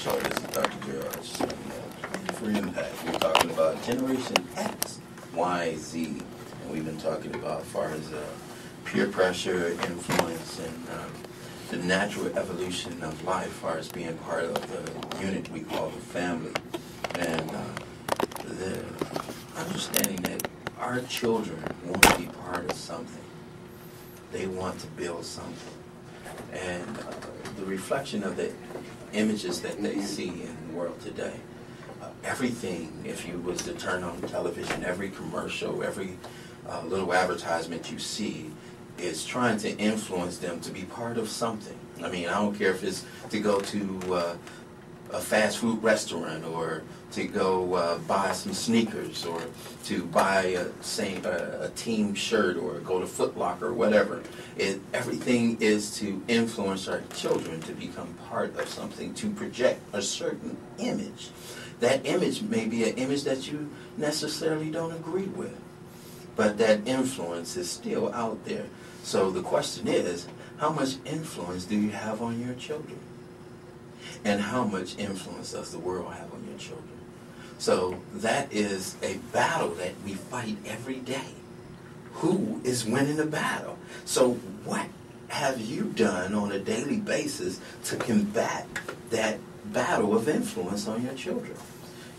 show. This is Dr. Gerrach. Free Impact. We're talking about Generation X, Y, Z. And we've been talking about as far as peer pressure, influence, and the natural evolution of life as far as being part of the unit we call the family. And the understanding that our children want to be part of something. They want to build something. And the reflection of the images that they see in the world today. Everything, if you was to turn on television, every commercial, every little advertisement you see is trying to influence them to be part of something. I mean, I don't care if it's to go to a fast food restaurant or to go buy some sneakers or to buy a team shirt or go to Foot Locker or whatever. Everything is to influence our children to become part of something, to project a certain image. That image may be an image that you necessarily don't agree with, but that influence is still out there. So the question is, how much influence do you have on your children? And how much influence does the world have on your children? So that is a battle that we fight every day. Who is winning the battle? So what have you done on a daily basis to combat that battle of influence on your children?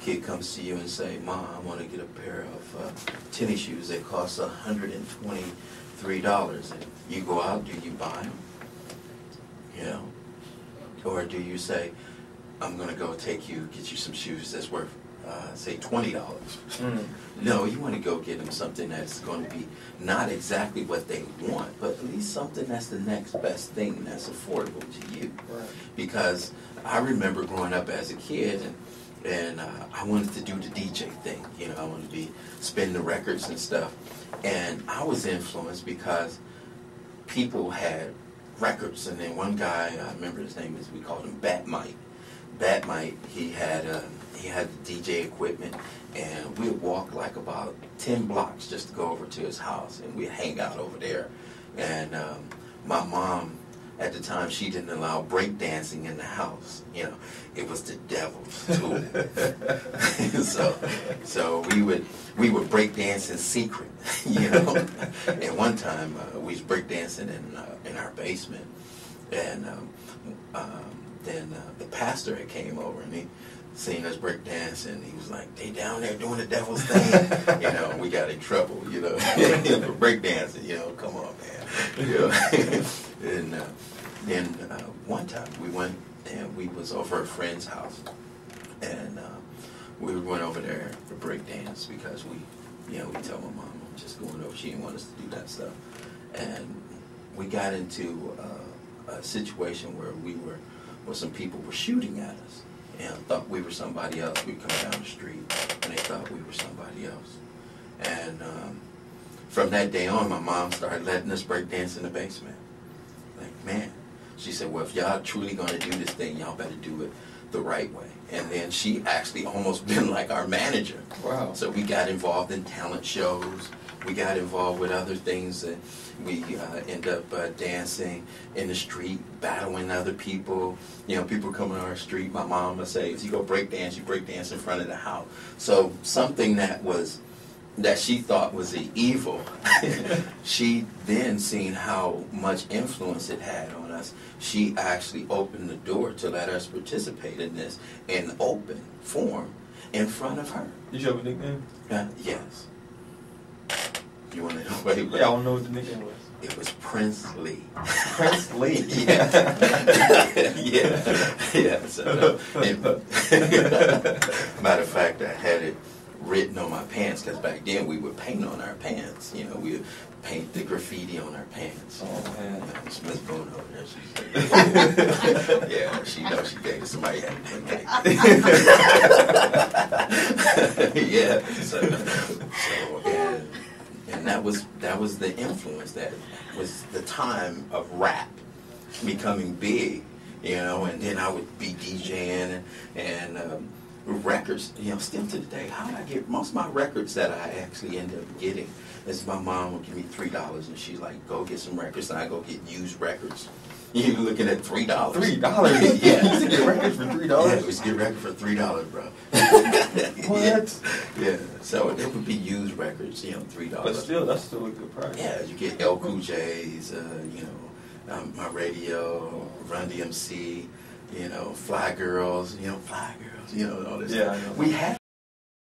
Kid comes to you and say, Mom, I want to get a pair of tennis shoes that cost $123. And you go out, do you buy them? You know? Or do you say, I'm going to go take you, get you some shoes that's worth, say, $20? Mm-hmm. No, you want to go get them something that's going to be not exactly what they want, but at least something that's the next best thing that's affordable to you. Right. Because I remember growing up as a kid, and I wanted to do the DJ thing. You know, I wanted to be spinning the records and stuff. And I was influenced because people had records, and then one guy, I remember his name is, we called him Batmite. Batmite, he had the DJ equipment, and we'd walk like about 10 blocks just to go over to his house, and we'd hang out over there. And my mom, at the time, she didn't allow break dancing in the house. You know, it was the devil's tool. so we would break dance in secret. You know, and one time we was break dancing in our basement, and then the pastor had came over and he seen us break dance, and he was like, "They down there doing the devil's thing." You know, we got in trouble. You know, for break dancing. You know, come on, man. You know. And then one time we went and we was over a friend's house, and we went over there to break dance because we told my mom I'm just going over. She didn't want us to do that stuff, and we got into a situation where some people were shooting at us and thought we were somebody else. We'd come down the street and they thought we were somebody else, and from that day on, my mom started letting us break dance in the basement. Like, man, she said, well, if y'all truly gonna do this thing, y'all better do it the right way. And then she actually almost been like our manager. Wow. So we got involved in talent shows. We got involved with other things, and we end up dancing in the street, battling other people. You know, people coming on our street. My mom would say, if you go break dance, you break dance in front of the house. So something that she thought was the evil, she then seen how much influence it had on us. She actually opened the door to let us participate in this in open form in front of her. Did you have a nickname? Yes. You want to know what it was? Yeah, I don't know what the nickname was. It was Prince Lee. Prince Lee? Yeah. Yeah. So, matter of fact, I had it written on my pants, because back then we would paint on our pants. You know, we would paint the graffiti on our pants. Oh, man. Miss Boone over there, yeah, she knows she gave somebody had to paint. Yeah. So that was the influence. That was the time of rap becoming big, you know, and then I would be DJing and records, you know, still to the day, how do I get most of my records that I actually end up getting? Is my mom would give me $3, and she's like, go get some records, and I go get used records. You looking at $3. $3? Yeah. You used to get records for $3? Yeah, we used to get records for $3, bro. What? Yeah. So it would be used records, you know, $3. But still, that's still a good price. Yeah, you get El Coo J's, you know, my radio, Run DMC, you know, Fly Girls, you know, all this stuff. Yeah, I know. We had